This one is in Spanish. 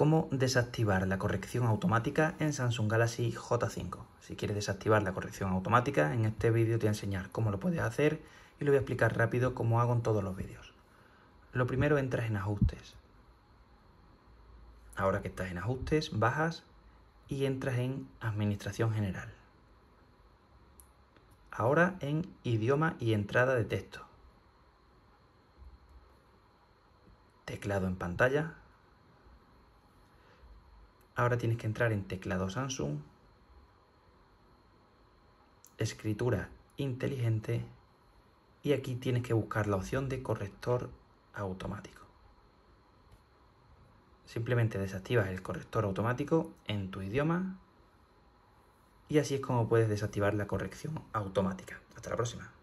cómo desactivar la corrección automática en Samsung Galaxy J5. Si quieres desactivar la corrección automática, en este vídeo te voy a enseñar cómo lo puedes hacer y lo voy a explicar rápido como hago en todos los vídeos. Lo primero, entras en ajustes. Ahora que estás en ajustes, bajas y entras en administración general. Ahora en idioma y entrada de texto. Teclado en pantalla. Ahora tienes que entrar en teclado Samsung, escritura inteligente y aquí tienes que buscar la opción de corrector automático. Simplemente desactivas el corrector automático en tu idioma y así es como puedes desactivar la corrección automática. Hasta la próxima.